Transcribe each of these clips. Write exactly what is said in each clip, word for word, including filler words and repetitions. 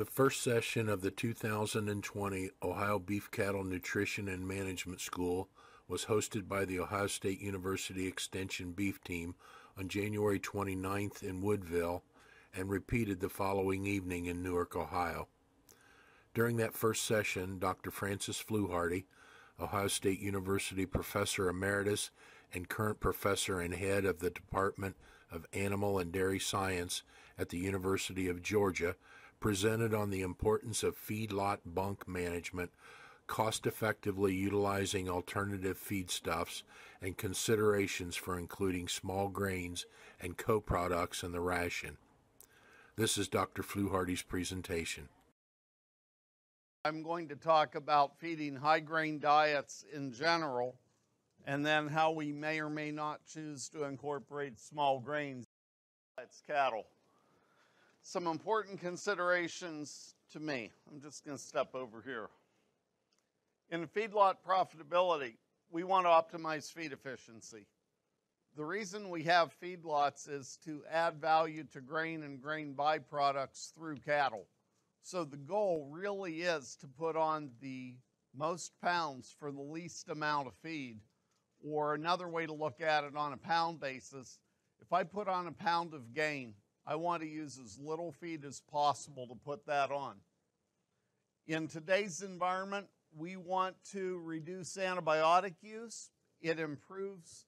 The first session of the two thousand twenty Ohio Beef Cattle Nutrition and Management School was hosted by the Ohio State University Extension Beef Team on January twenty-ninth in Woodville and repeated the following evening in Newark, Ohio. During that first session, Doctor Francis Fluharty, Ohio State University Professor Emeritus and current professor and head of the Department of Animal and Dairy Science at the University of Georgia, presented on the importance of feedlot bunk management, cost-effectively utilizing alternative feedstuffs, and considerations for including small grains and co-products in the ration. This is Doctor Fluharty's presentation. I'm going to talk about feeding high-grain diets in general, and then how we may or may not choose to incorporate small grains in cattle. Some important considerations to me. I'm just going to step over here. In feedlot profitability, we want to optimize feed efficiency. The reason we have feedlots is to add value to grain and grain byproducts through cattle. So the goal really is to put on the most pounds for the least amount of feed, or another way to look at it on a pound basis. If I put on a pound of gain, I want to use as little feed as possible to put that on. In today's environment, we want to reduce antibiotic use. It improves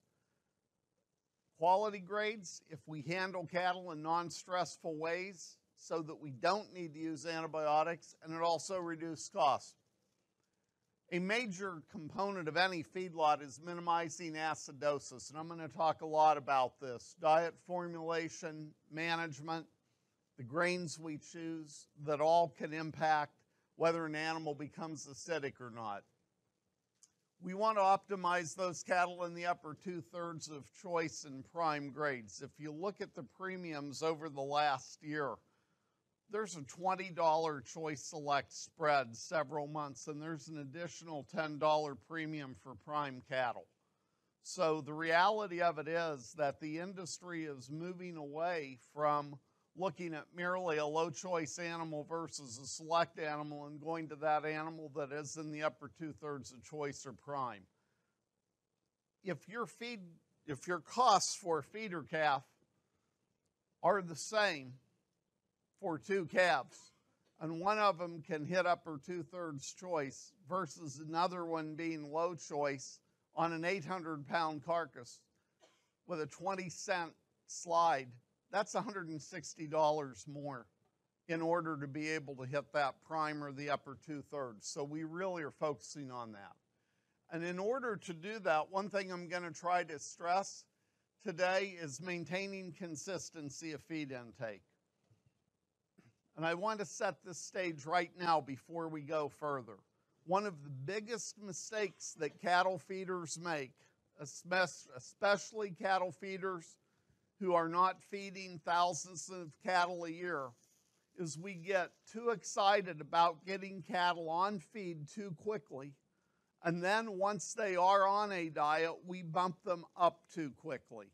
quality grades if we handle cattle in non-stressful ways, so that we don't need to use antibiotics, and it also reduces costs. A major component of any feedlot is minimizing acidosis, and I'm going to talk a lot about this. Diet formulation, management, the grains we choose, that all can impact whether an animal becomes acidic or not. We want to optimize those cattle in the upper two-thirds of choice and prime grades. If you look at the premiums over the last year, there's a twenty dollar Choice Select spread several months, and there's an additional ten dollar premium for prime cattle. So the reality of it is that the industry is moving away from looking at merely a low choice animal versus a select animal and going to that animal that is in the upper two-thirds of choice or prime. If your feed, if your costs for a feeder calf are the same for two calves, and one of them can hit upper two-thirds choice versus another one being low choice on an eight hundred pound carcass with a twenty cent slide, that's one hundred sixty dollars more in order to be able to hit that prime or the upper two-thirds. So we really are focusing on that. And in order to do that, one thing I'm going to try to stress today is maintaining consistency of feed intake. And I want to set this stage right now before we go further. One of the biggest mistakes that cattle feeders make, especially cattle feeders who are not feeding thousands of cattle a year, is we get too excited about getting cattle on feed too quickly. And then once they are on a diet, we bump them up too quickly.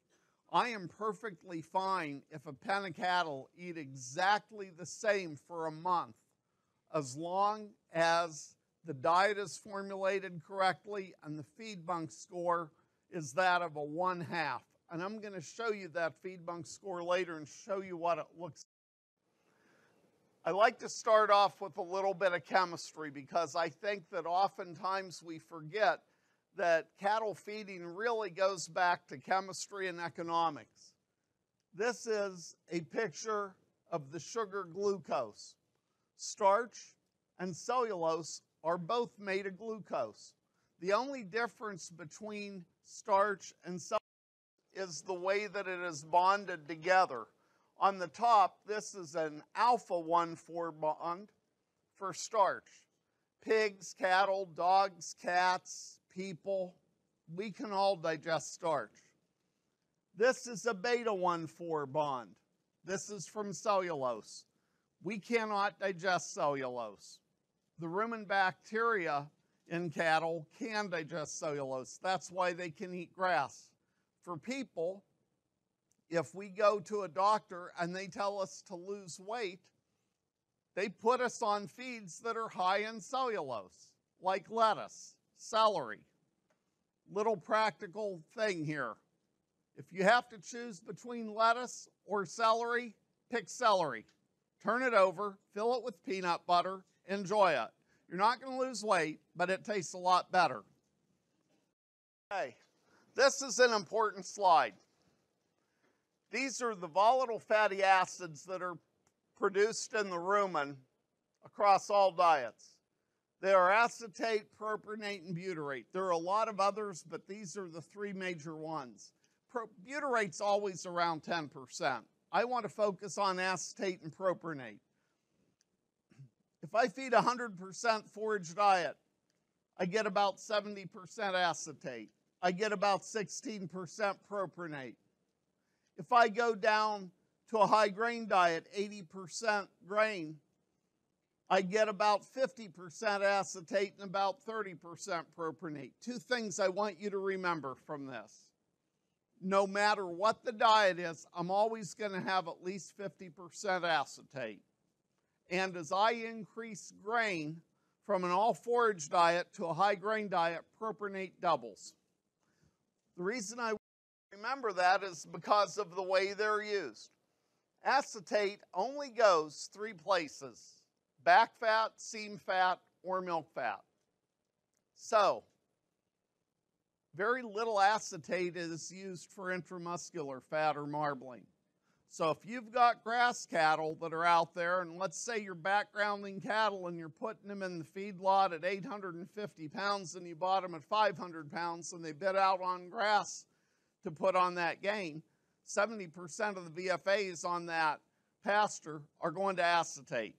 I am perfectly fine if a pen of cattle eat exactly the same for a month, as long as the diet is formulated correctly and the feed bunk score is that of a one half. And I'm going to show you that feed bunk score later and show you what it looks like. I like to start off with a little bit of chemistry, because I think that oftentimes we forget that cattle feeding really goes back to chemistry and economics. This is a picture of the sugar glucose. Starch and cellulose are both made of glucose. The only difference between starch and cellulose is the way that it is bonded together. On the top, this is an alpha one four bond for starch. Pigs, cattle, dogs, cats, people, we can all digest starch. This is a beta one four bond. This is from cellulose. We cannot digest cellulose. The rumen bacteria in cattle can digest cellulose. That's why they can eat grass. For people, if we go to a doctor and they tell us to lose weight, They put us on feeds that are high in cellulose, like lettuce, celery. Little practical thing here. If you have to choose between lettuce or celery, pick celery. Turn it over, fill it with peanut butter, enjoy it. You're not going to lose weight, but it tastes a lot better. Okay, this is an important slide. These are the volatile fatty acids that are produced in the rumen across all diets. They are acetate, propionate, and butyrate. There are a lot of others, but these are the three major ones. Butyrate's always around ten percent. I want to focus on acetate and propionate. If I feed a one hundred percent forage diet, I get about seventy percent acetate. I get about sixteen percent propionate. If I go down to a high grain diet, eighty percent grain, I get about fifty percent acetate and about thirty percent propionate. Two things I want you to remember from this. No matter what the diet is, I'm always going to have at least fifty percent acetate. And as I increase grain from an all-forage diet to a high-grain diet, propionate doubles. The reason I remember that is because of the way they're used. Acetate only goes three places: back fat, seam fat, or milk fat. So, very little acetate is used for intramuscular fat or marbling. So if you've got grass cattle that are out there, and let's say you're backgrounding cattle and you're putting them in the feedlot at eight hundred fifty pounds and you bought them at five hundred pounds and they bid out on grass to put on that gain, seventy percent of the V F As on that pasture are going to acetate.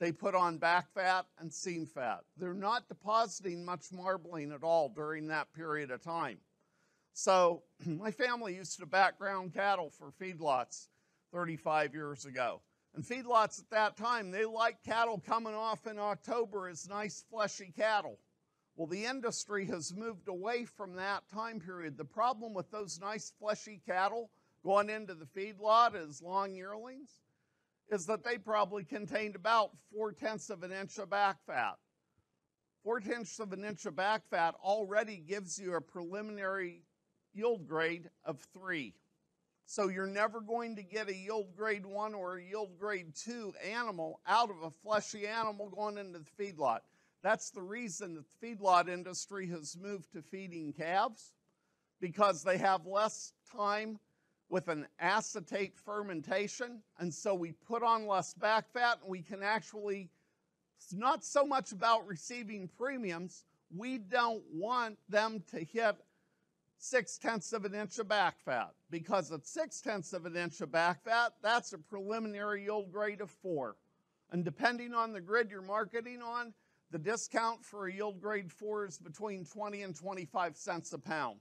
They put on back fat and seam fat. They're not depositing much marbling at all during that period of time. So my family used to background cattle for feedlots thirty-five years ago. And feedlots at that time, they liked cattle coming off in October as nice fleshy cattle. Well, the industry has moved away from that time period. The problem with those nice fleshy cattle going into the feedlot as long yearlings is that they probably contained about four-tenths of an inch of back fat. Four-tenths of an inch of back fat already gives you a preliminary yield grade of three. So you're never going to get a yield grade one or a yield grade two animal out of a fleshy animal going into the feedlot. That's the reason that the feedlot industry has moved to feeding calves, because they have less time with an acetate fermentation, and so we put on less back fat, and we can actually, it's not so much about receiving premiums, we don't want them to hit six-tenths of an inch of back fat, because at six-tenths of an inch of back fat, that's a preliminary yield grade of four. And depending on the grid you're marketing on, the discount for a yield grade four is between twenty and twenty-five cents a pound.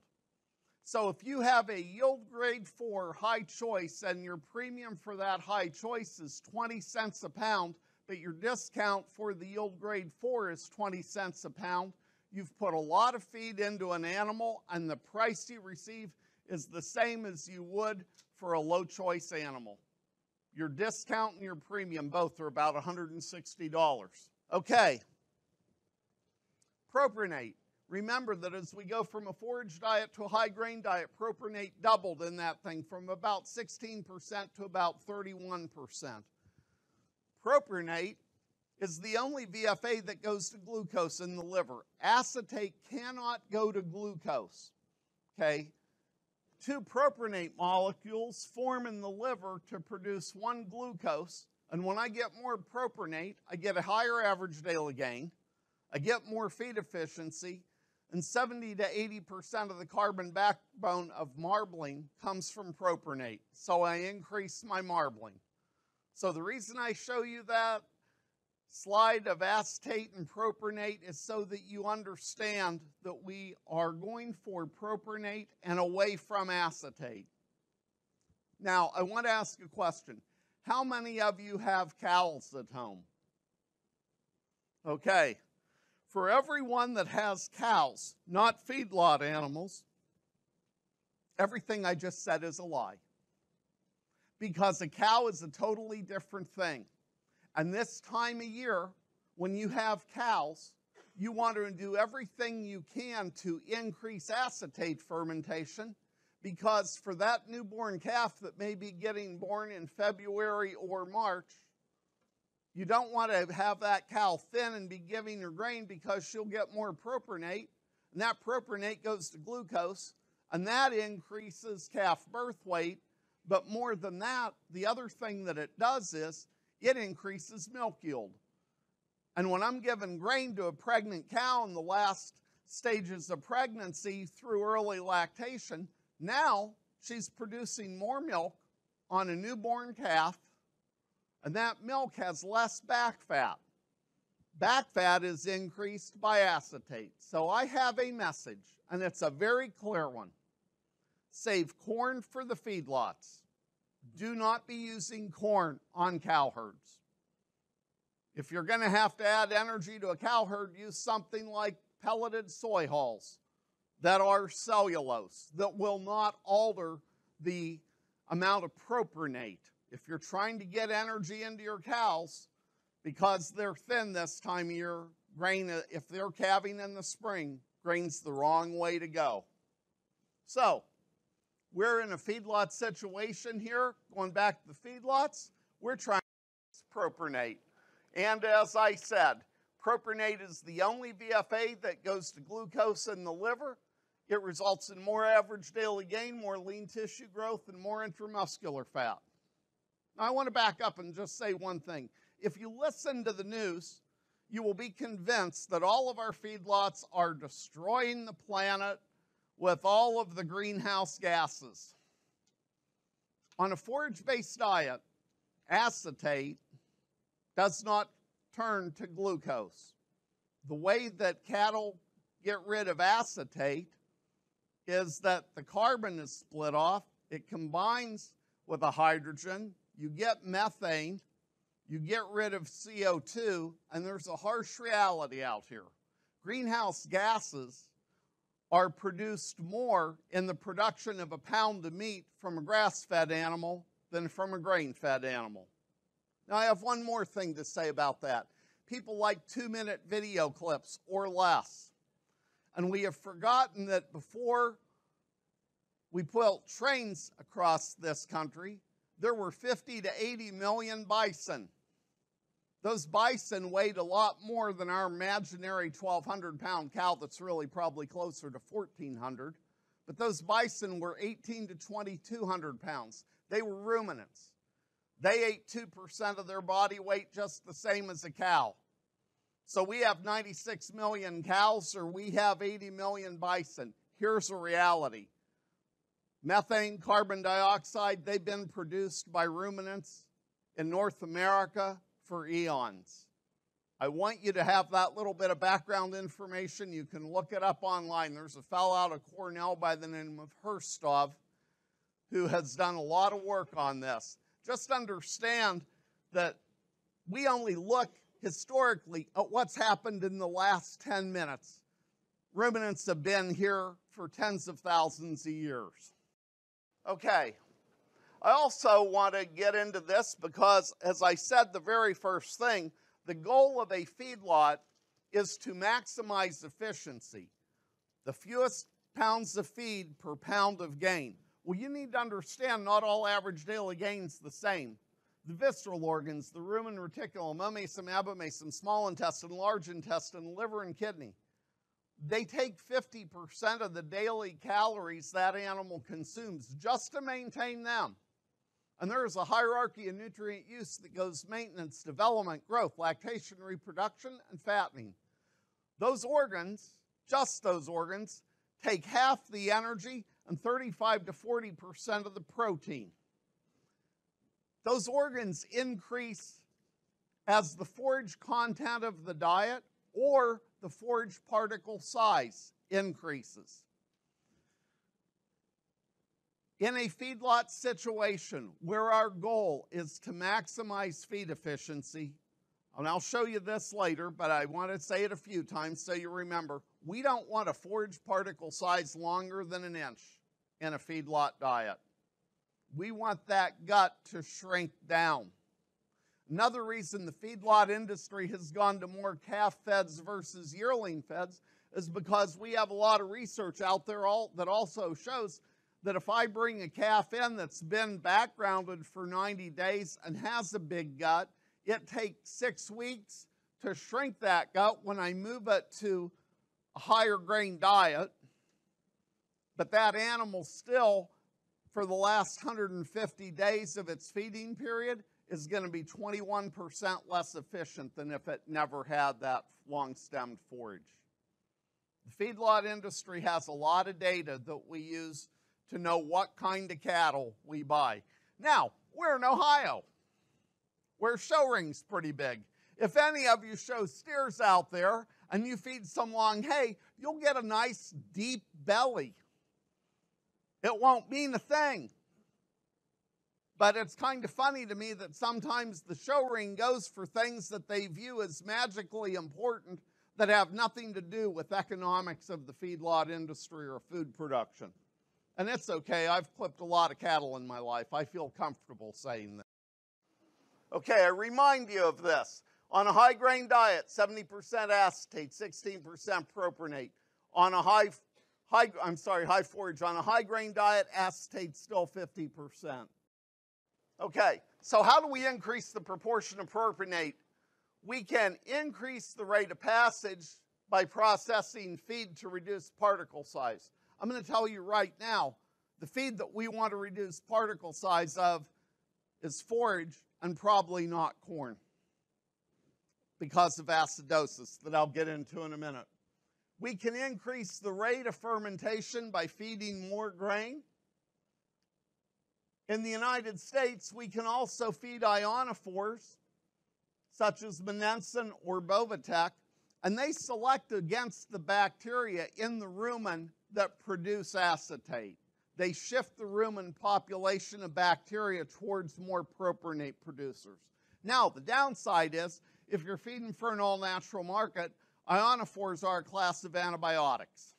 So if you have a yield grade four high choice and your premium for that high choice is twenty cents a pound, but your discount for the yield grade four is twenty cents a pound, you've put a lot of feed into an animal and the price you receive is the same as you would for a low choice animal. Your discount and your premium both are about one hundred sixty dollars. Okay, propionate. Remember that as we go from a forage diet to a high grain diet, propionate doubled in that thing from about sixteen percent to about thirty-one percent. Propionate is the only V F A that goes to glucose in the liver. Acetate cannot go to glucose, okay? Two propionate molecules form in the liver to produce one glucose, and when I get more propionate, I get a higher average daily gain, I get more feed efficiency, and seventy to eighty percent of the carbon backbone of marbling comes from propionate, so I increase my marbling. So the reason I show you that slide of acetate and propionate is so that you understand that we are going for propionate and away from acetate. Now, I want to ask a question. How many of you have cows at home? Okay. For everyone that has cows, not feedlot animals, everything I just said is a lie. Because a cow is a totally different thing. And this time of year, when you have cows, you want to do everything you can to increase acetate fermentation, because for that newborn calf that may be getting born in February or March, you don't want to have that cow thin and be giving her grain, because she'll get more propionate, and that propionate goes to glucose, and that increases calf birth weight. But more than that, the other thing that it does is it increases milk yield. And when I'm giving grain to a pregnant cow in the last stages of pregnancy through early lactation, now she's producing more milk on a newborn calf, and that milk has less back fat. Back fat is increased by acetate. So I have a message, and it's a very clear one. Save corn for the feedlots. Do not be using corn on cow herds. If you're going to have to add energy to a cow herd, use something like pelleted soy hulls that are cellulose, that will not alter the amount of propionate. If you're trying to get energy into your cows, because they're thin this time of year, grain, if they're calving in the spring, grain's the wrong way to go. So, we're in a feedlot situation here. Going back to the feedlots, we're trying to propionate. And as I said, propionate is the only V F A that goes to glucose in the liver. It results in more average daily gain, more lean tissue growth, and more intramuscular fat. Now, I want to back up and just say one thing. If you listen to the news, you will be convinced that all of our feedlots are destroying the planet with all of the greenhouse gases. On a forage-based diet, acetate does not turn to glucose. The way that cattle get rid of acetate is that the carbon is split off, it combines with a hydrogen, you get methane, you get rid of C O two, and there's a harsh reality out here. Greenhouse gases are produced more in the production of a pound of meat from a grass-fed animal than from a grain-fed animal. Now, I have one more thing to say about that. People like two-minute video clips or less. And we have forgotten that before we built trains across this country, there were fifty to eighty million bison. Those bison weighed a lot more than our imaginary twelve hundred pound cow that's really probably closer to fourteen hundred. But those bison were eighteen to twenty-two hundred pounds. They were ruminants. They ate two percent of their body weight, just the same as a cow. So we have ninety-six million cows, or we have eighty million bison. Here's a reality. Methane, carbon dioxide, they've been produced by ruminants in North America for eons. I want you to have that little bit of background information. You can look it up online. There's a fellow out of Cornell by the name of Hurstov who has done a lot of work on this. Just understand that we only look historically at what's happened in the last ten minutes. Ruminants have been here for tens of thousands of years. Okay, I also want to get into this because, as I said, the very first thing, the goal of a feedlot is to maximize efficiency. The fewest pounds of feed per pound of gain. Well, you need to understand not all average daily gain's the same. The visceral organs, the rumen, reticulum, omasum, abomasum, small intestine, large intestine, liver, and kidney, they take fifty percent of the daily calories that animal consumes just to maintain them. And there is a hierarchy of nutrient use that goes maintenance, development, growth, lactation, reproduction, and fattening. Those organs, just those organs, take half the energy and thirty-five to forty percent of the protein. Those organs increase as the forage content of the diet or the forage particle size increases. In a feedlot situation where our goal is to maximize feed efficiency, and I'll show you this later, but I want to say it a few times so you remember, we don't want a forage particle size longer than an inch in a feedlot diet. We want that gut to shrink down. Another reason the feedlot industry has gone to more calf feds versus yearling feds is because we have a lot of research out there all, that also shows that if I bring a calf in that's been backgrounded for ninety days and has a big gut, it takes six weeks to shrink that gut when I move it to a higher grain diet. But that animal still, for the last one hundred fifty days of its feeding period, is going to be twenty-one percent less efficient than if it never had that long-stemmed forage. The feedlot industry has a lot of data that we use to know what kind of cattle we buy. Now, we're in Ohio, where show ring's pretty big. If any of you show steers out there and you feed some long hay, you'll get a nice deep belly. It won't mean a thing. But it's kind of funny to me that sometimes the show ring goes for things that they view as magically important that have nothing to do with economics of the feedlot industry or food production. And it's okay, I've clipped a lot of cattle in my life. I feel comfortable saying that. Okay, I remind you of this. On a high grain diet, seventy percent acetate, sixteen percent propionate. On a high, high, I'm sorry, high forage, on a high grain diet, acetate still fifty percent. Okay, so how do we increase the proportion of propionate? We can increase the rate of passage by processing feed to reduce particle size. I'm going to tell you right now, the feed that we want to reduce particle size of is forage and probably not corn because of acidosis that I'll get into in a minute. We can increase the rate of fermentation by feeding more grain. In the United States, we can also feed ionophores, such as Rumensin or Bovatec, and they select against the bacteria in the rumen that produce acetate. They shift the rumen population of bacteria towards more propionate producers. Now, the downside is, if you're feeding for an all-natural market, ionophores are a class of antibiotics.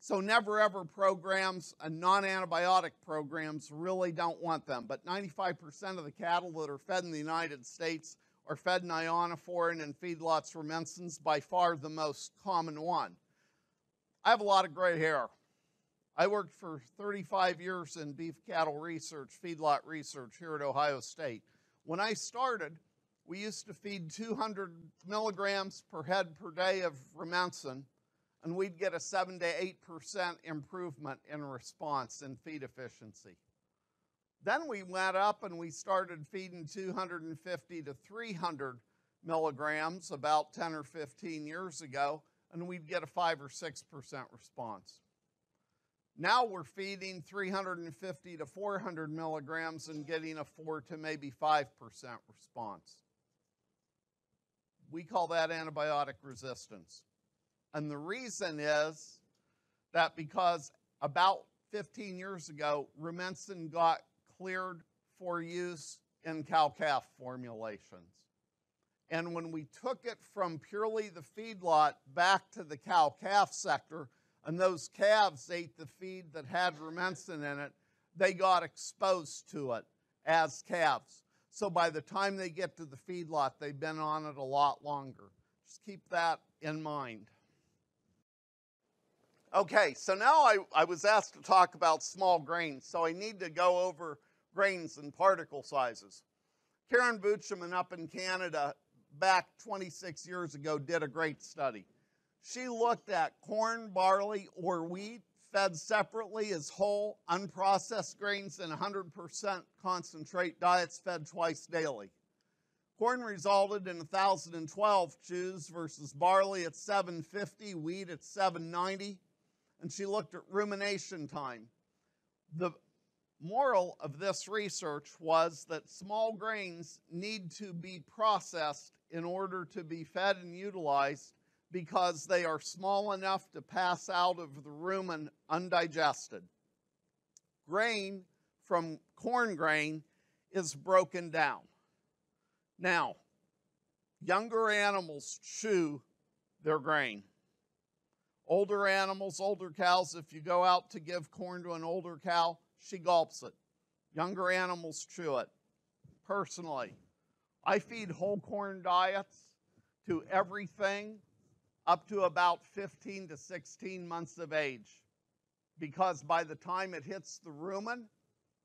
So never ever programs and non-antibiotic programs really don't want them. But ninety-five percent of the cattle that are fed in the United States are fed in ionophore, and feedlots Rumensin's by far the most common one. I have a lot of gray hair. I worked for thirty-five years in beef cattle research, feedlot research here at Ohio State. When I started, we used to feed two hundred milligrams per head per day of Rumensin, and we'd get a seven to eight percent improvement in response in feed efficiency. Then we went up and we started feeding two hundred fifty to three hundred milligrams about ten or fifteen years ago, and we'd get a five or six percent response. Now we're feeding three hundred fifty to four hundred milligrams and getting a four to maybe five percent response. We call that antibiotic resistance. And the reason is that because about fifteen years ago, Rumensin got cleared for use in cow-calf formulations. And when we took it from purely the feedlot back to the cow-calf sector, and those calves ate the feed that had Rumensin in it, they got exposed to it as calves. So by the time they get to the feedlot, they've been on it a lot longer. Just keep that in mind. Okay, so now I, I was asked to talk about small grains, so I need to go over grains and particle sizes. Karen Bucheman up in Canada back twenty-six years ago did a great study. She looked at corn, barley, or wheat fed separately as whole, unprocessed grains and one hundred percent concentrate diets fed twice daily. Corn resulted in one thousand twelve chews versus barley at seven fifty, wheat at seven ninety, and she looked at rumination time. The moral of this research was that small grains need to be processed in order to be fed and utilized because they are small enough to pass out of the rumen undigested. Grain from corn grain is broken down. Now, younger animals chew their grain. Older animals, older cows, if you go out to give corn to an older cow, she gulps it. Younger animals chew it. Personally, I feed whole corn diets to everything up to about fifteen to sixteen months of age, because by the time it hits the rumen,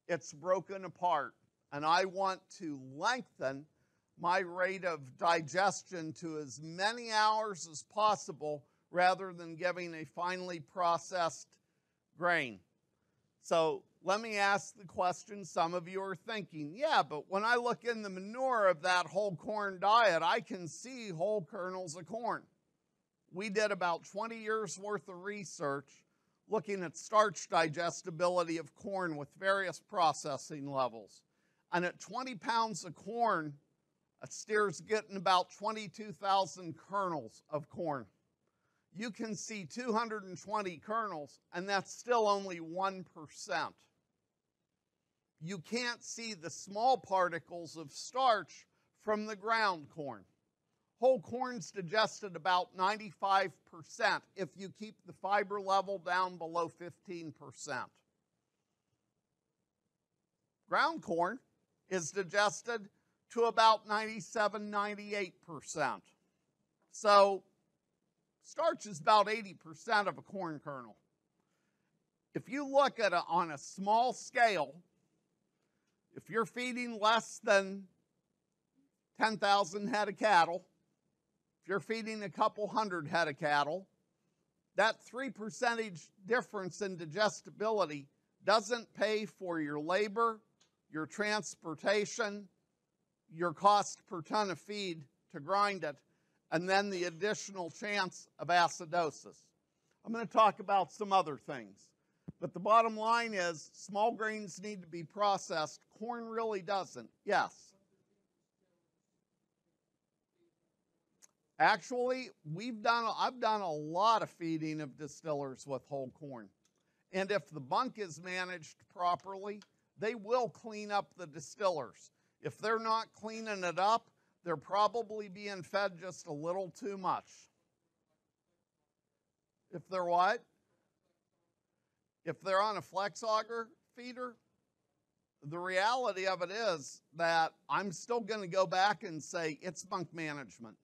it's broken apart. And I want to lengthen my rate of digestion to as many hours as possible rather than giving a finely processed grain. So let me ask the question some of you are thinking, yeah, but when I look in the manure of that whole corn diet, I can see whole kernels of corn. We did about twenty years worth of research looking at starch digestibility of corn with various processing levels. And at twenty pounds of corn, a steer's getting about twenty-two thousand kernels of corn. You can see two hundred twenty kernels, and that's still only one percent. You can't see the small particles of starch from the ground corn. Whole corn's digested about ninety-five percent if you keep the fiber level down below fifteen percent. Ground corn is digested to about ninety-seven, ninety-eight percent. So starch is about eighty percent of a corn kernel. If you look at it on a small scale, if you're feeding less than ten thousand head of cattle, if you're feeding a couple hundred head of cattle, that three percentage difference in digestibility doesn't pay for your labor, your transportation, your cost per ton of feed to grind it, and then the additional chance of acidosis. I'm going to talk about some other things, but the bottom line is small grains need to be processed. Corn really doesn't. Yes. Actually, we've done, I've done a lot of feeding of distillers with whole corn. And if the bunk is managed properly, they will clean up the distillers. If they're not cleaning it up, they're probably being fed just a little too much. If they're what? If they're on a flex auger feeder, the reality of it is that I'm still going to go back and say it's bunk management.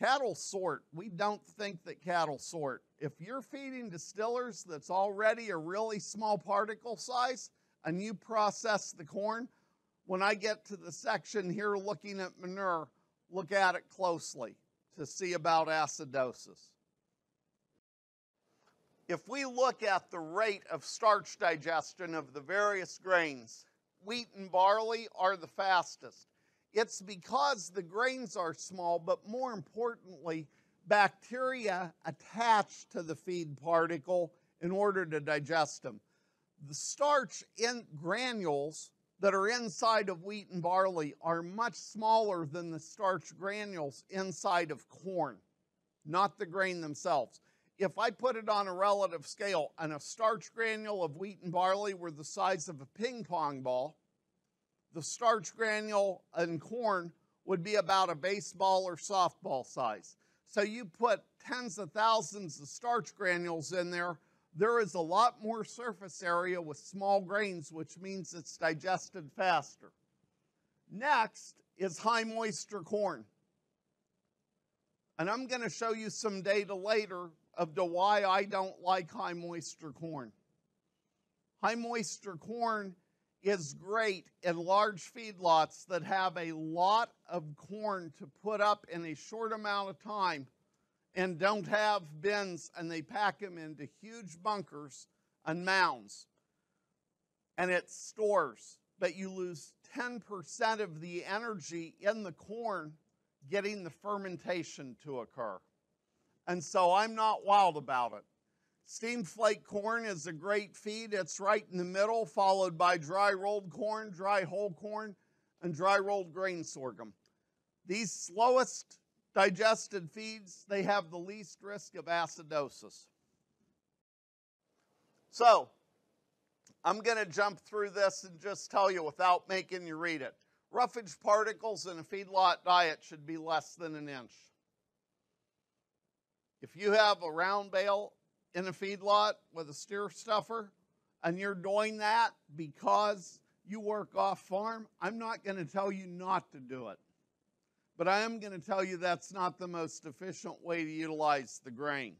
Cattle sort. We don't think that cattle sort. If you're feeding distillers that's already a really small particle size and you process the corn, when I get to the section here looking at manure, look at it closely to see about acidosis. If we look at the rate of starch digestion of the various grains, wheat and barley are the fastest. It's because the grains are small, but more importantly, bacteria attach to the feed particle in order to digest them. The starch in granules that are inside of wheat and barley are much smaller than the starch granules inside of corn, not the grain themselves. If I put it on a relative scale and a starch granule of wheat and barley were the size of a ping pong ball, the starch granule in corn would be about a baseball or softball size. So you put tens of thousands of starch granules in there, there is a lot more surface area with small grains, which means it's digested faster. Next is high moisture corn. And I'm going to show you some data later of the why I don't like high moisture corn. High moisture corn is great in large feedlots that have a lot of corn to put up in a short amount of time and don't have bins, and they pack them into huge bunkers and mounds. And it stores, but you lose ten percent of the energy in the corn getting the fermentation to occur. And so I'm not wild about it. Steamed flake corn is a great feed. It's right in the middle, followed by dry rolled corn, dry whole corn, and dry rolled grain sorghum. These slowest digested feeds, they have the least risk of acidosis. So, I'm going to jump through this and just tell you without making you read it. Roughage particles in a feedlot diet should be less than an inch. If you have a round bale in a feedlot with a steer stuffer, and you're doing that because you work off farm, I'm not going to tell you not to do it. But I am going to tell you that's not the most efficient way to utilize the grain.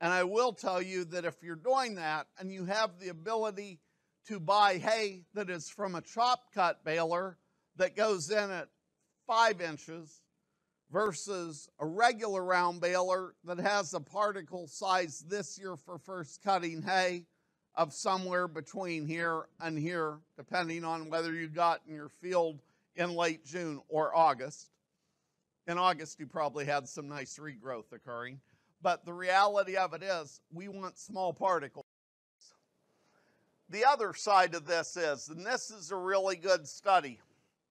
And I will tell you that if you're doing that and you have the ability to buy hay that is from a chop cut baler that goes in at five inches versus a regular round baler that has a particle size this year for first cutting hay of somewhere between here and here, depending on whether you got in your field in late June or August. In August, you probably had some nice regrowth occurring. But the reality of it is, we want small particles. The other side of this is, and this is a really good study,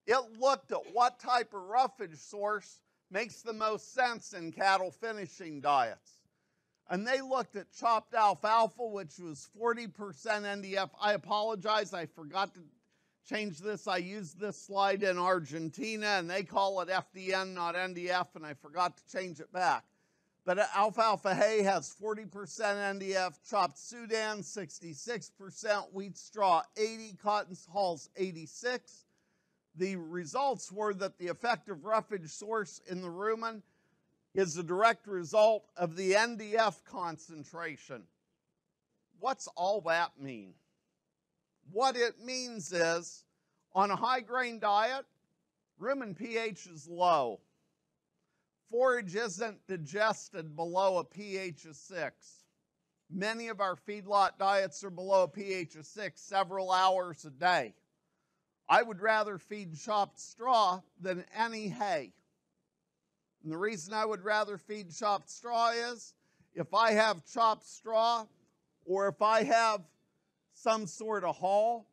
it looked at what type of roughage source makes the most sense in cattle finishing diets. And they looked at chopped alfalfa, which was forty percent N D F. I apologize, I forgot to change this. I used this slide in Argentina, and they call it F D N, not N D F, and I forgot to change it back. But alfalfa hay has forty percent N D F, chopped Sudan sixty-six percent, wheat straw eighty, cotton hulls eighty-six. The results were that the effective roughage source in the rumen is a direct result of the N D F concentration. What's all that mean? What it means is, on a high grain diet, rumen pH is low. Forage isn't digested below a pH of six. Many of our feedlot diets are below a pH of six several hours a day. I would rather feed chopped straw than any hay. And the reason I would rather feed chopped straw is, if I have chopped straw or if I have some sort of hull,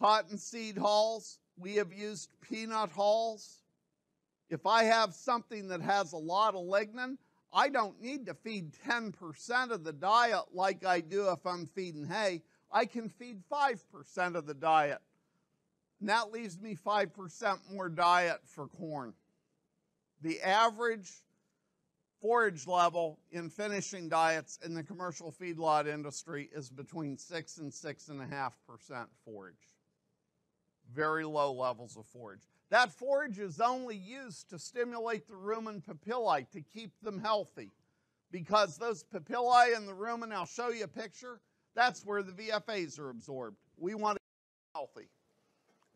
cottonseed hulls, we have used peanut hulls. If I have something that has a lot of lignin, I don't need to feed ten percent of the diet like I do if I'm feeding hay. I can feed five percent of the diet. And that leaves me five percent more diet for corn. The average forage level in finishing diets in the commercial feedlot industry is between six and six point five percent forage. Very low levels of forage. That forage is only used to stimulate the rumen papillae, to keep them healthy. Because those papillae in the rumen, I'll show you a picture, that's where the V F As are absorbed. We want to keep them healthy.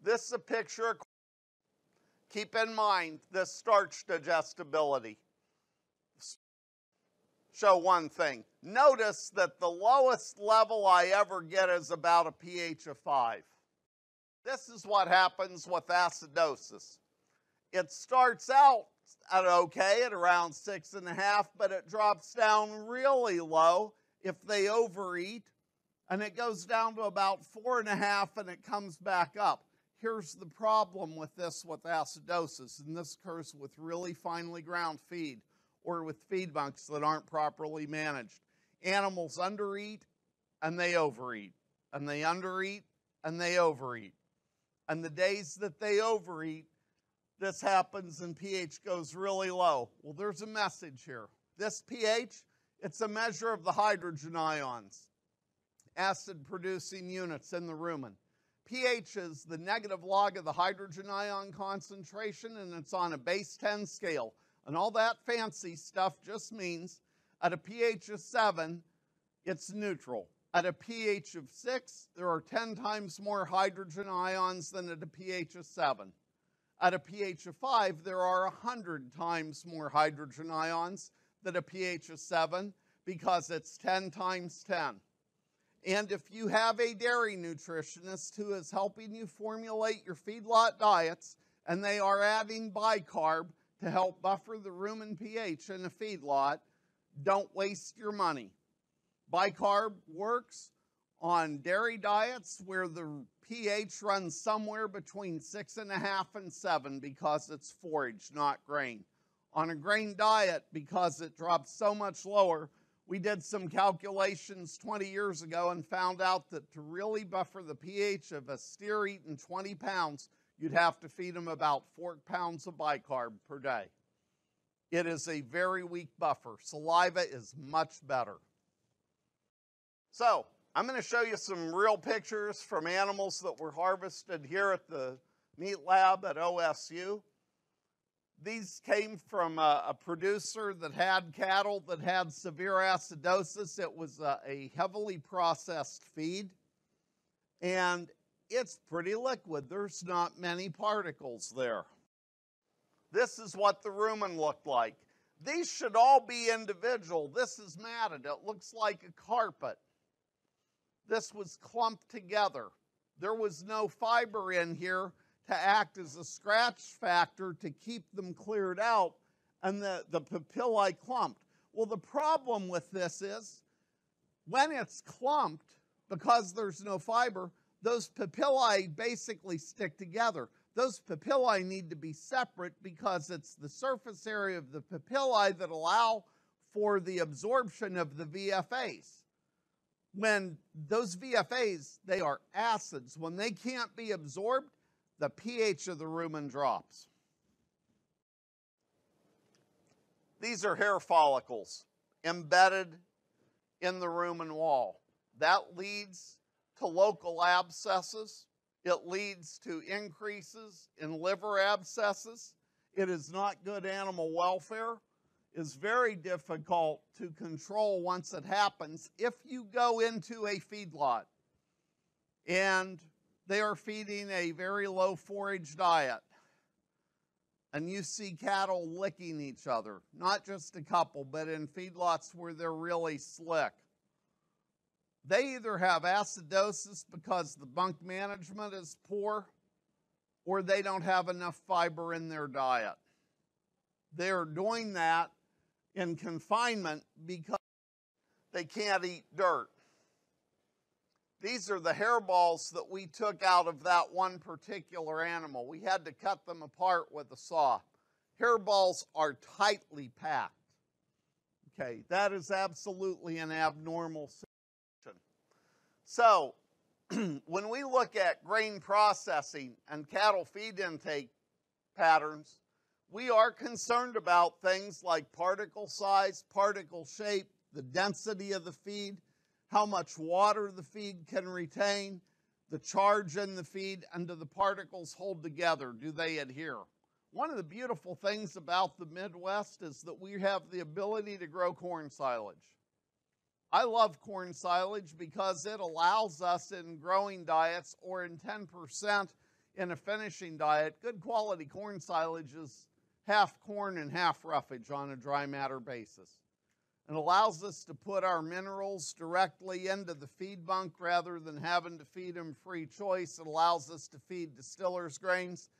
This is a picture of corn. Keep in mind the starch digestibility. Show one thing. Notice that the lowest level I ever get is about a pH of five. This is what happens with acidosis. It starts out at okay, at around six and a half, but it drops down really low if they overeat, and it goes down to about four and a half, and it comes back up. Here's the problem with this with acidosis, and this occurs with really finely ground feed or with feed bunks that aren't properly managed. Animals undereat, and they overeat, and they undereat, and they overeat. And the days that they overeat, this happens and pH goes really low. Well, there's a message here. This pH, it's a measure of the hydrogen ions, acid-producing units in the rumen. pH is the negative log of the hydrogen ion concentration, and it's on a base ten scale. And all that fancy stuff just means at a pH of seven, it's neutral. At a pH of six, there are ten times more hydrogen ions than at a pH of seven. At a pH of five, there are one hundred times more hydrogen ions than a pH of seven, because it's ten times ten. And if you have a dairy nutritionist who is helping you formulate your feedlot diets, and they are adding bicarb to help buffer the rumen pH in a feedlot, don't waste your money. Bicarb works on dairy diets where the pH runs somewhere between six and a half and seven, because it's forage, not grain. On a grain diet, because it drops so much lower, we did some calculations twenty years ago and found out that to really buffer the pH of a steer eating twenty pounds, you'd have to feed them about four pounds of bicarb per day. It is a very weak buffer. Saliva is much better. So, I'm going to show you some real pictures from animals that were harvested here at the meat lab at O S U. These came from a, a producer that had cattle that had severe acidosis. It was a, a heavily processed feed, and it's pretty liquid. There's not many particles there. This is what the rumen looked like. These should all be individual. This is matted. It looks like a carpet. This was clumped together. There was no fiber in here to act as a scratch factor to keep them cleared out, and the, the papillae clumped. Well, the problem with this is when it's clumped, because there's no fiber, those papillae basically stick together. Those papillae need to be separate because it's the surface area of the papillae that allow for the absorption of the V F As. When those V F As, they are acids. When they can't be absorbed, the pH of the rumen drops. These are hair follicles embedded in the rumen wall. That leads to local abscesses. It leads to increases in liver abscesses. It is not good animal welfare. It's very difficult to control once it happens if you go into a feedlot and they are feeding a very low forage diet and you see cattle licking each other, not just a couple, but in feedlots where they're really slick. They either have acidosis because the bunk management is poor, or they don't have enough fiber in their diet. They're doing that in confinement because they can't eat dirt. These are the hairballs that we took out of that one particular animal. We had to cut them apart with a saw. Hairballs are tightly packed. Okay, that is absolutely an abnormal situation. So when we look at grain processing and cattle feed intake patterns, we are concerned about things like particle size, particle shape, the density of the feed, how much water the feed can retain, the charge in the feed, and do the particles hold together? Do they adhere? One of the beautiful things about the Midwest is that we have the ability to grow corn silage. I love corn silage because it allows us in growing diets or in ten percent in a finishing diet, good quality corn silage is half corn and half roughage on a dry matter basis. It allows us to put our minerals directly into the feed bunk rather than having to feed them free choice. It allows us to feed distillers grains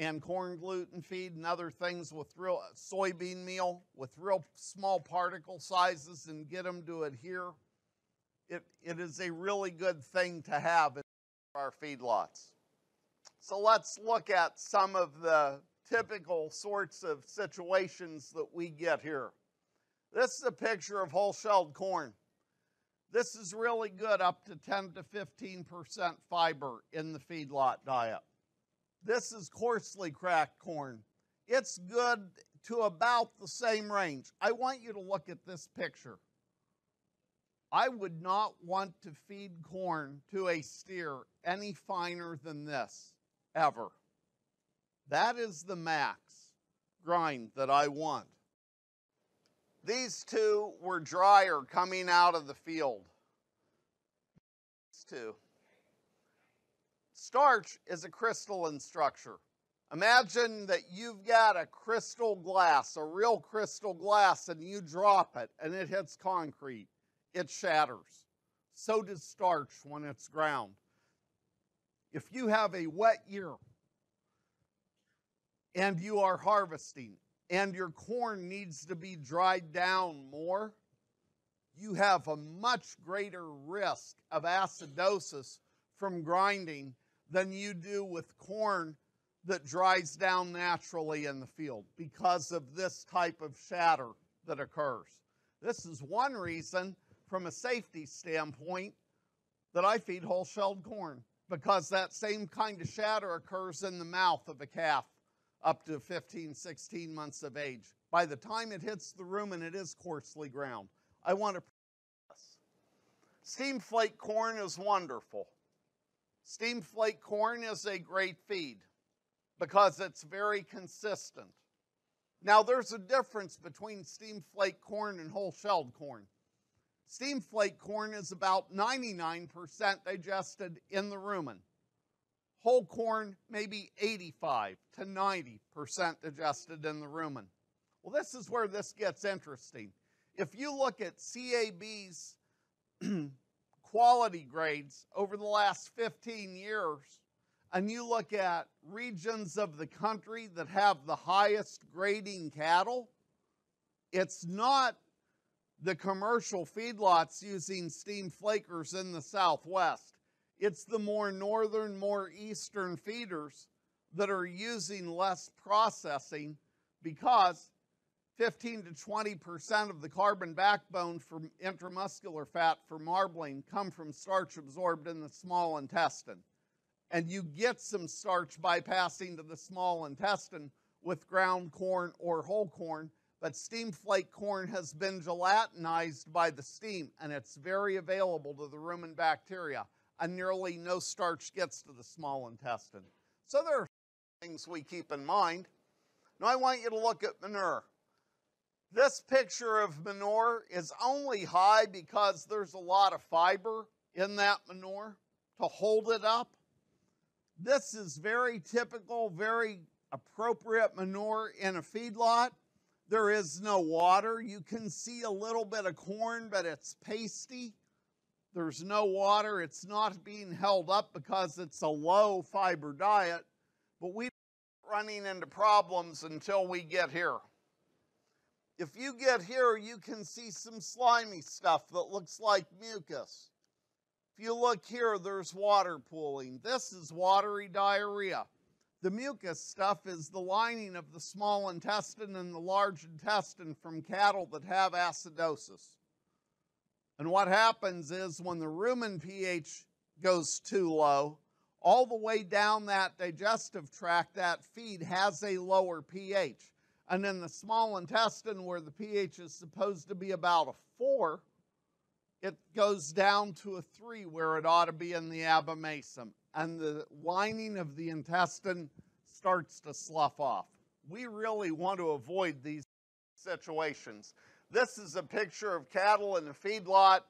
and corn gluten feed and other things with real soybean meal with real small particle sizes and get them to adhere. It, it is a really good thing to have in our feedlots. So let's look at some of the typical sorts of situations that we get here. This is a picture of whole-shelled corn. This is really good up to ten to fifteen percent fiber in the feedlot diet. This is coarsely cracked corn. It's good to about the same range. I want you to look at this picture. I would not want to feed corn to a steer any finer than this, ever. That is the max grind that I want. These two were drier coming out of the field. These two. Starch is a crystalline structure. Imagine that you've got a crystal glass, a real crystal glass, and you drop it and it hits concrete. It shatters. So does starch when it's ground. If you have a wet year and you are harvesting and your corn needs to be dried down more, you have a much greater risk of acidosis from grinding than you do with corn that dries down naturally in the field because of this type of shatter that occurs. This is one reason, from a safety standpoint, that I feed whole-shelled corn, because that same kind of shatter occurs in the mouth of a calf up to fifteen, sixteen months of age. By the time it hits the rumen, it is coarsely ground. I want to Steam flake corn is wonderful. Steam flake corn is a great feed because it's very consistent. Now, there's a difference between steam flake corn and whole shelled corn. Steam flake corn is about ninety-nine percent digested in the rumen. Whole corn may be eighty-five to ninety percent digested in the rumen. Well, this is where this gets interesting. If you look at C A B's quality grades over the last fifteen years, and you look at regions of the country that have the highest grading cattle, it's not the commercial feedlots using steam flakers in the Southwest. It's the more northern, more eastern feeders that are using less processing because fifteen to twenty percent of the carbon backbone from intramuscular fat for marbling come from starch absorbed in the small intestine. And you get some starch bypassing to the small intestine with ground corn or whole corn, but steam flake corn has been gelatinized by the steam, and it's very available to the rumen bacteria, and nearly no starch gets to the small intestine. So there are things we keep in mind. Now I want you to look at manure. This picture of manure is only high because there's a lot of fiber in that manure to hold it up. This is very typical, very appropriate manure in a feedlot. There is no water. You can see a little bit of corn, but it's pasty. There's no water. It's not being held up because it's a low fiber diet, but we're running into problems until we get here. If you get here, you can see some slimy stuff that looks like mucus. If you look here, there's water pooling. This is watery diarrhea. The mucus stuff is the lining of the small intestine and the large intestine from cattle that have acidosis. And what happens is when the rumen pH goes too low, all the way down that digestive tract, that feed has a lower pH. And in the small intestine, where the pH is supposed to be about a four, it goes down to a three where it ought to be in the abomasum. And the lining of the intestine starts to slough off. We really want to avoid these situations. This is a picture of cattle in a feedlot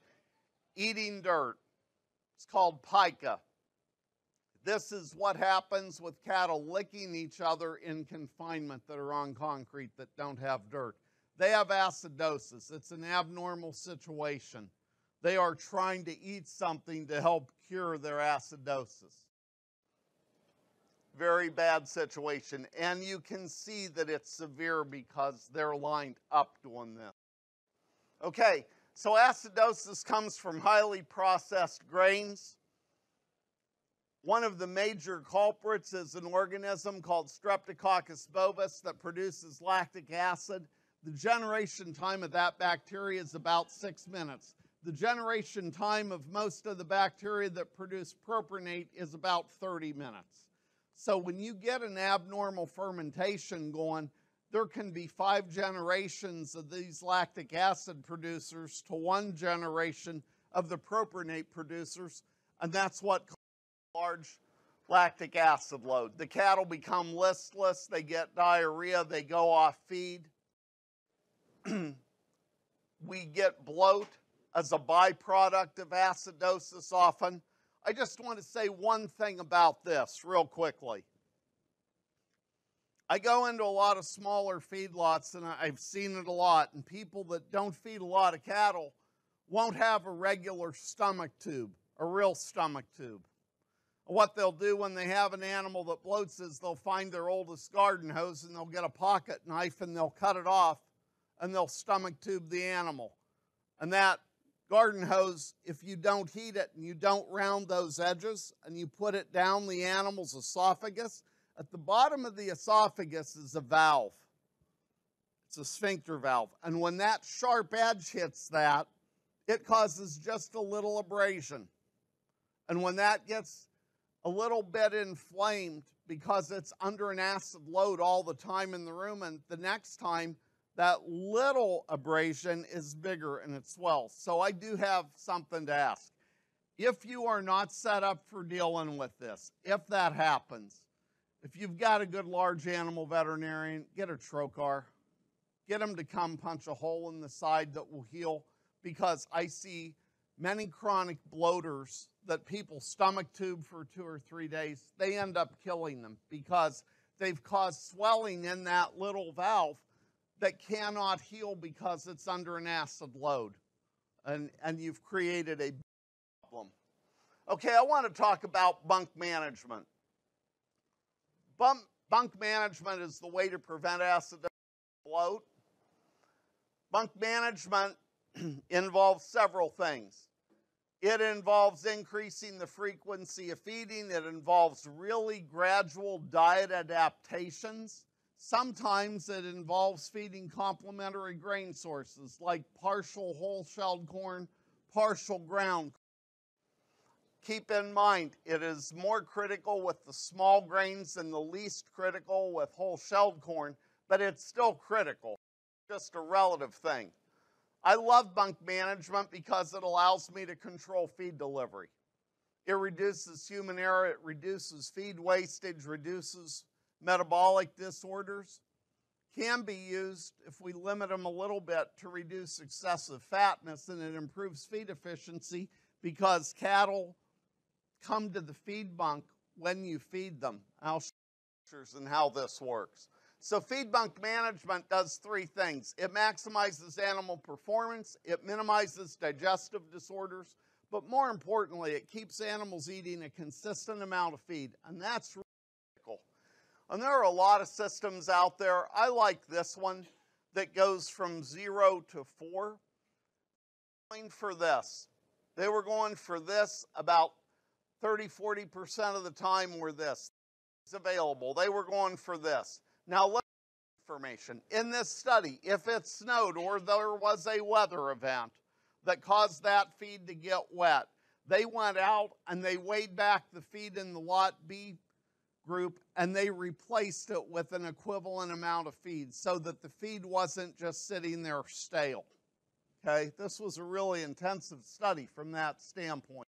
eating dirt. It's called pica. This is what happens with cattle licking each other in confinement that are on concrete that don't have dirt. They have acidosis. It's an abnormal situation. They are trying to eat something to help cure their acidosis. Very bad situation. And you can see that it's severe because they're lined up doing this. Okay, so acidosis comes from highly processed grains. One of the major culprits is an organism called Streptococcus bovis that produces lactic acid. The generation time of that bacteria is about six minutes. The generation time of most of the bacteria that produce propionate is about thirty minutes. So when you get an abnormal fermentation going, there can be five generations of these lactic acid producers to one generation of the propionate producers, and that's what causes large lactic acid load. The cattle become listless, they get diarrhea, they go off feed. We get bloat as a byproduct of acidosis often. I just want to say one thing about this real quickly. I go into a lot of smaller feedlots, and I've seen it a lot, and people that don't feed a lot of cattle won't have a regular stomach tube, a real stomach tube. What they'll do when they have an animal that bloats is they'll find their oldest garden hose, and they'll get a pocket knife, and they'll cut it off, and they'll stomach tube the animal. And that garden hose, if you don't heat it and you don't round those edges and you put it down the animal's esophagus, at the bottom of the esophagus is a valve. It's a sphincter valve. And when that sharp edge hits that, it causes just a little abrasion. And when that gets a little bit inflamed because it's under an acid load all the time in the rumen, the next time that little abrasion is bigger and it swells. So I do have something to ask. If you are not set up for dealing with this, if that happens, if you've got a good large animal veterinarian, get a trocar. Get them to come punch a hole in the side that will heal, because I see many chronic bloaters that people stomach tube for two or three days. They end up killing them because they've caused swelling in that little valve that cannot heal because it's under an acid load, and, and you've created a problem. Okay, I want to talk about bunk management. Bunk, bunk management is the way to prevent acid bloat. Bunk management involves several things. It involves increasing the frequency of feeding. It involves really gradual diet adaptations. Sometimes it involves feeding complementary grain sources like partial whole-shelled corn, partial ground. Keep in mind, it is more critical with the small grains and the least critical with whole-shelled corn, but it's still critical, just a relative thing. I love bunk management because it allows me to control feed delivery. It reduces human error, it reduces feed wastage, reduces metabolic disorders. Can be used, if we limit them a little bit, to reduce excessive fatness, and it improves feed efficiency because cattle come to the feed bunk when you feed them. I'll show you pictures and how this works. So feed bunk management does three things. It maximizes animal performance, it minimizes digestive disorders, but more importantly, it keeps animals eating a consistent amount of feed, and that's really critical. And there are a lot of systems out there. I like this one that goes from zero to four. They were going for this. They were going for this about thirty, forty percent of the time were this. It's available. They were going for this. Now, let's get information. In this study, if it snowed or there was a weather event that caused that feed to get wet, they went out and they weighed back the feed in the Lot B group and they replaced it with an equivalent amount of feed so that the feed wasn't just sitting there stale. Okay, this was a really intensive study from that standpoint.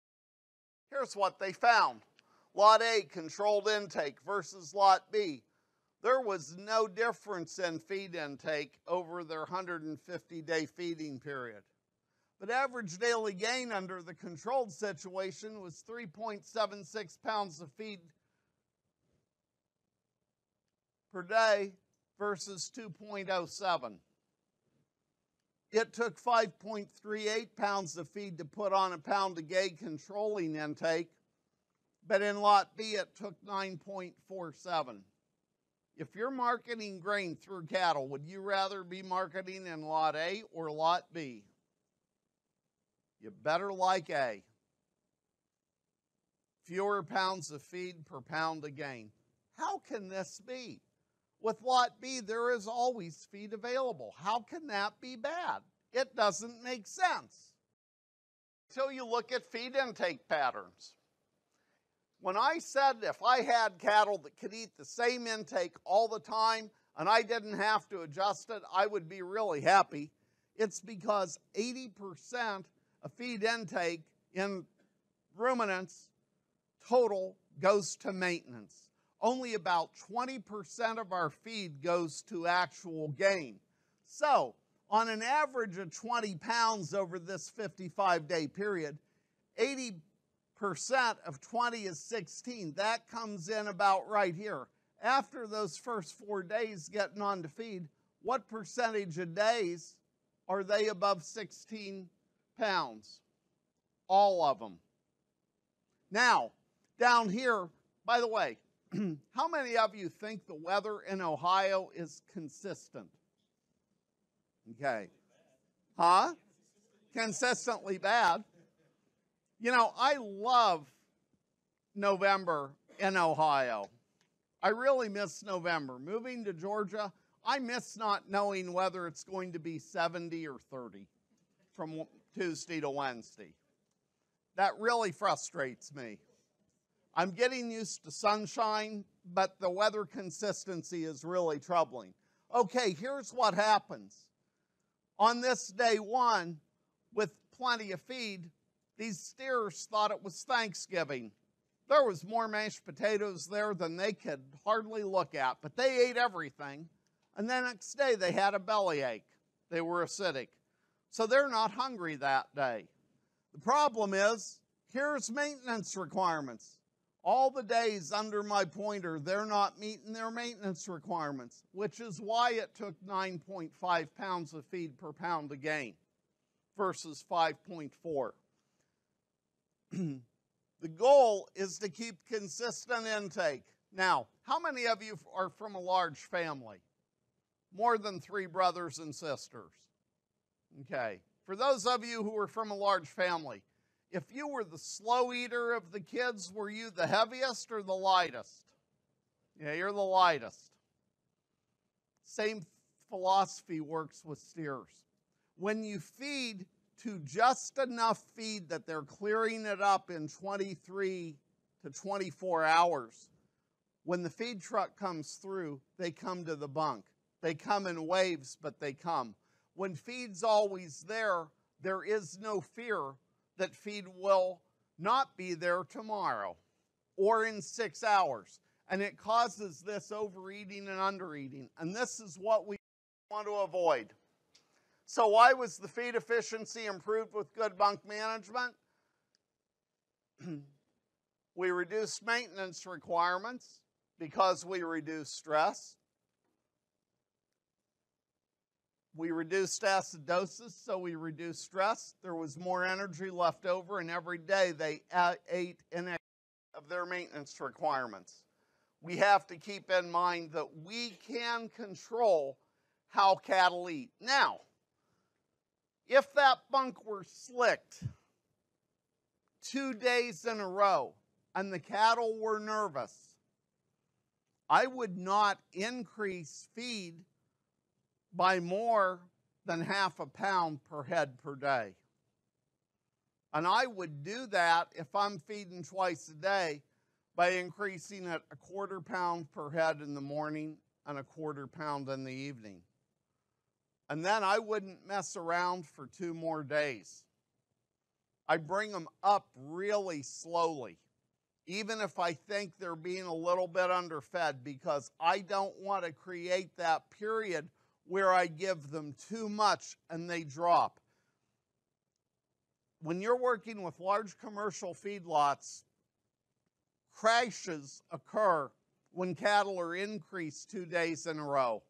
Here's what they found. Lot A, controlled intake versus Lot B. There was no difference in feed intake over their one hundred fifty day feeding period. But average daily gain under the controlled situation was three point seven six pounds of feed per day versus two point oh seven. It took five point three eight pounds of feed to put on a pound of day controlling intake, but in Lot B it took nine point four seven. If you're marketing grain through cattle, would you rather be marketing in Lot A or Lot B? You better like A. Fewer pounds of feed per pound of gain. How can this be? With Lot B, there is always feed available. How can that be bad? It doesn't make sense. Until you look at feed intake patterns. When I said if I had cattle that could eat the same intake all the time and I didn't have to adjust it, I would be really happy. It's because eighty percent of feed intake in ruminants total goes to maintenance. Only about twenty percent of our feed goes to actual gain. So, on an average of twenty pounds over this fifty-five day period, eighty percent of twenty is sixteen. That comes in about right here. After those first four days getting on to feed, what percentage of days are they above sixteen pounds? All of them. Now, down here, by the way, how many of you think the weather in Ohio is consistent? Okay. Huh? Consistently bad. You know, I love November in Ohio. I really miss November. Moving to Georgia, I miss not knowing whether it's going to be seventy or thirty from Tuesday to Wednesday. That really frustrates me. I'm getting used to sunshine, but the weather consistency is really troubling. Okay, here's what happens. On this day one, with plenty of feed, these steers thought it was Thanksgiving. There was more mashed potatoes there than they could hardly look at, but they ate everything. And the next day they had a bellyache. They were acidic. So they're not hungry that day. The problem is, here's maintenance requirements. All the days under my pointer, they're not meeting their maintenance requirements, which is why it took nine point five pounds of feed per pound to gain versus five point four. The goal is to keep consistent intake. Now, how many of you are from a large family? More than three brothers and sisters? Okay. For those of you who are from a large family, if you were the slow eater of the kids, were you the heaviest or the lightest? Yeah, you're the lightest. Same philosophy works with steers. When you feed to just enough feed that they're clearing it up in twenty-three to twenty-four hours, when the feed truck comes through, they come to the bunk. They come in waves, but they come. When feed's always there, there is no fear that feed will not be there tomorrow or in six hours. And it causes this overeating and undereating. And this is what we want to avoid. So why was the feed efficiency improved with good bunk management? We reduced maintenance requirements because we reduced stress. We reduced acidosis, so we reduced stress. There was more energy left over, and every day they ate in excess of their maintenance requirements. We have to keep in mind that we can control how cattle eat. Now, if that bunk were slicked two days in a row and the cattle were nervous, I would not increase feed by more than half a pound per head per day. And I would do that if I'm feeding twice a day by increasing it a quarter pound per head in the morning and a quarter pound in the evening. And then I wouldn't mess around for two more days. I bring them up really slowly, even if I think they're being a little bit underfed, because I don't want to create that period where I give them too much and they drop. When you're working with large commercial feedlots, crashes occur when cattle are increased two days in a row,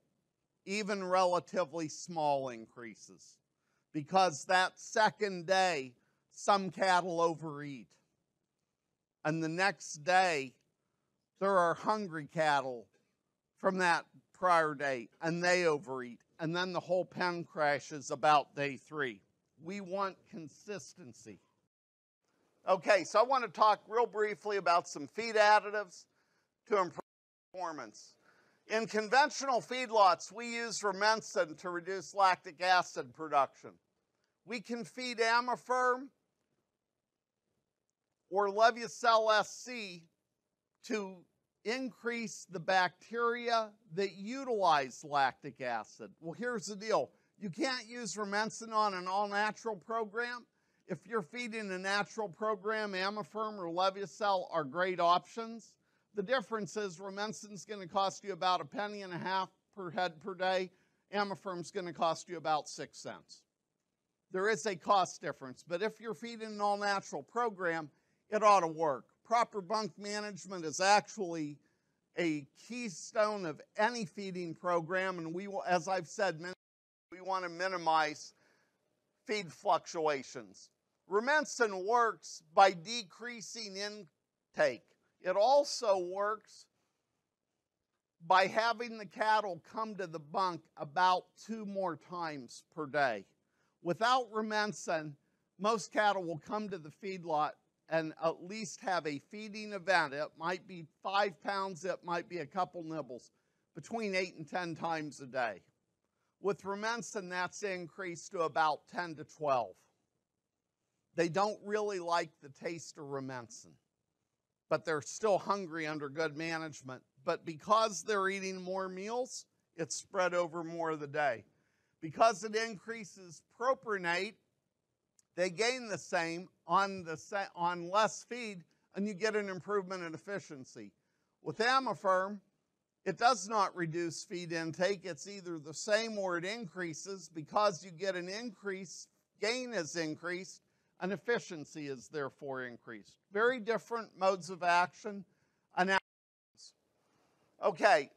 even relatively small increases, because that second day, some cattle overeat. And the next day, there are hungry cattle from that prior day, and they overeat, and then the whole pen crashes about day three. We want consistency. Okay, so I want to talk real briefly about some feed additives to improve performance. In conventional feedlots, we use Rumensin to reduce lactic acid production. We can feed Amaferm or Levucell S C to increase the bacteria that utilize lactic acid. Well, here's the deal. You can't use Rumensin on an all-natural program. If you're feeding a natural program, Amaferm or Levucell are great options. The difference is Rumensin's going to cost you about a penny and a half per head per day. Amaferm's going to cost you about six cents. There is a cost difference, but if you're feeding an all-natural program, it ought to work. Proper bunk management is actually a keystone of any feeding program, and we, as I've said, we want to minimize feed fluctuations. Rumensin works by decreasing intake. It also works by having the cattle come to the bunk about two more times per day. Without Rumensin, most cattle will come to the feedlot and at least have a feeding event. It might be five pounds, it might be a couple nibbles, between eight and ten times a day. With Rumensin, that's increased to about ten to twelve. They don't really like the taste of Rumensin, but they're still hungry under good management. But because they're eating more meals, it's spread over more of the day. Because it increases propionate, they gain the same on, the sa on less feed, and you get an improvement in efficiency. With Amaferm, it does not reduce feed intake. It's either the same or it increases because you get an increase, gain is increased, and efficiency is therefore increased. Very different modes of action and outcomes. Okay,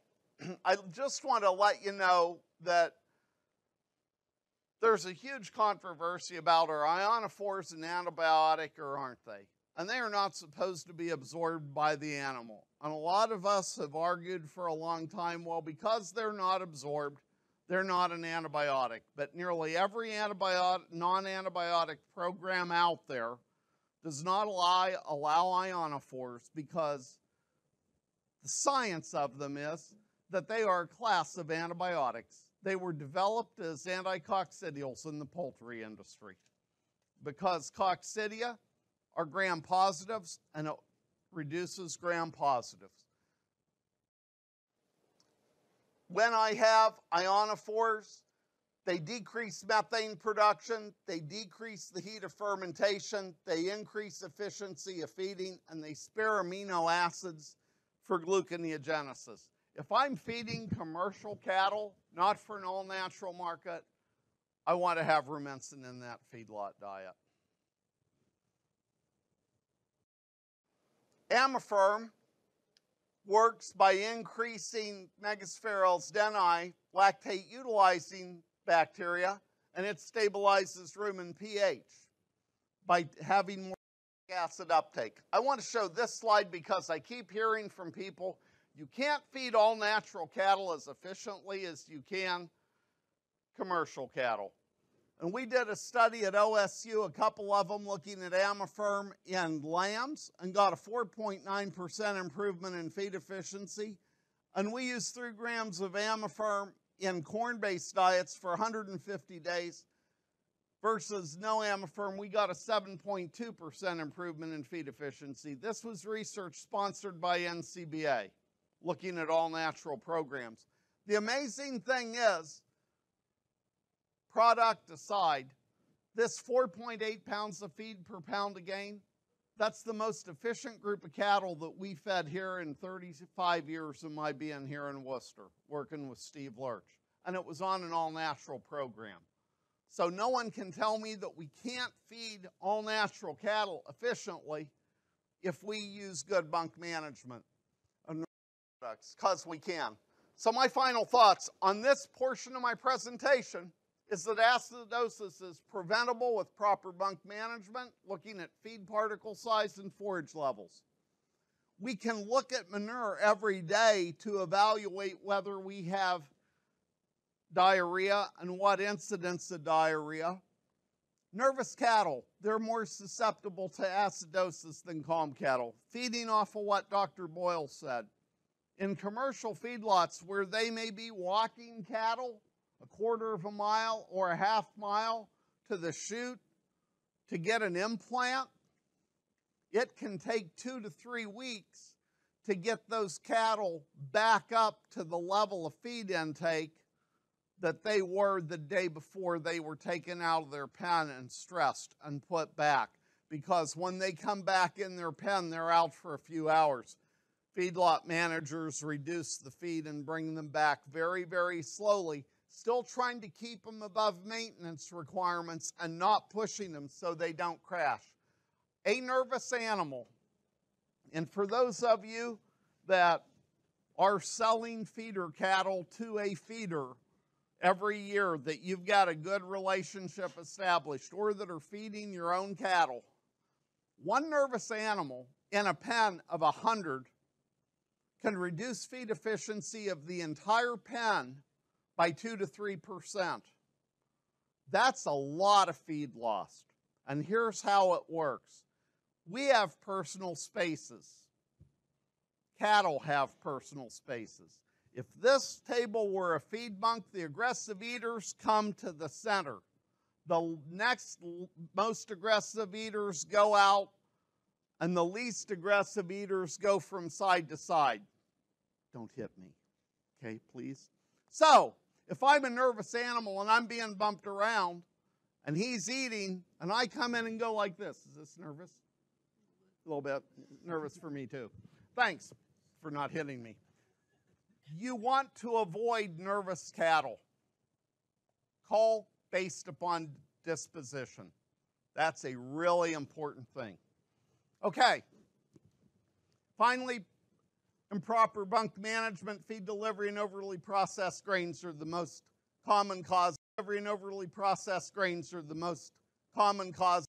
I just want to let you know that there's a huge controversy about, are ionophores an antibiotic or aren't they? And they are not supposed to be absorbed by the animal. And a lot of us have argued for a long time, well, because they're not absorbed, they're not an antibiotic. But nearly every antibiotic, non-antibiotic program out there does not allow, allow ionophores, because the science of them is that they are a class of antibiotics. They were developed as anticoccidials in the poultry industry, because coccidia are gram-positives, and it reduces gram-positives. When I have ionophores, they decrease methane production, they decrease the heat of fermentation, they increase efficiency of feeding, and they spare amino acids for gluconeogenesis. If I'm feeding commercial cattle, not for an all-natural market, I want to have Rumensin in that feedlot diet. Amaferm works by increasing Megasphaerales deni, lactate-utilizing bacteria, and it stabilizes rumen pH by having more acid uptake. I want to show this slide because I keep hearing from people, you can't feed all natural cattle as efficiently as you can commercial cattle. And we did a study at O S U, a couple of them, looking at Amaferm in lambs, and got a four point nine percent improvement in feed efficiency. And we used three grams of Amaferm in corn-based diets for one hundred fifty days versus no Amaferm. We got a seven point two percent improvement in feed efficiency. This was research sponsored by N C B A, looking at all natural programs. The amazing thing is, product aside, this four point eight pounds of feed per pound of gain, that's the most efficient group of cattle that we fed here in thirty-five years of my being here in Worcester, working with Steve Lurch. And it was on an all-natural program. So no one can tell me that we can't feed all-natural cattle efficiently if we use good bunk management and products, because we can. So my final thoughts on this portion of my presentation is that acidosis is preventable with proper bunk management, looking at feed particle size and forage levels. We can look at manure every day to evaluate whether we have diarrhea and what incidence of diarrhea. Nervous cattle, they're more susceptible to acidosis than calm cattle, feeding off of what Doctor Boyle said. In commercial feedlots where they may be walking cattle a quarter of a mile or a half mile to the chute to get an implant, it can take two to three weeks to get those cattle back up to the level of feed intake that they were the day before they were taken out of their pen and stressed and put back. Because when they come back in their pen, they're out for a few hours. Feedlot managers reduce the feed and bring them back very, very slowly, still trying to keep them above maintenance requirements and not pushing them so they don't crash. A nervous animal, and for those of you that are selling feeder cattle to a feeder every year, that you've got a good relationship established, or that are feeding your own cattle, one nervous animal in a pen of one hundred can reduce feed efficiency of the entire pen by two to three percent. That's a lot of feed lost. And here's how it works. We have personal spaces. Cattle have personal spaces. If this table were a feed bunk, the aggressive eaters come to the center. The next most aggressive eaters go out, and the least aggressive eaters go from side to side. Don't hit me, okay, please? So if I'm a nervous animal and I'm being bumped around and he's eating and I come in and go like this, is this nervous? A little bit nervous for me too. Thanks for not hitting me. You want to avoid nervous cattle. Call based upon disposition. That's a really important thing. Okay. Finally, improper bunk management, feed delivery, and overly processed grains are the most common cause. Delivery and overly processed grains are the most common cause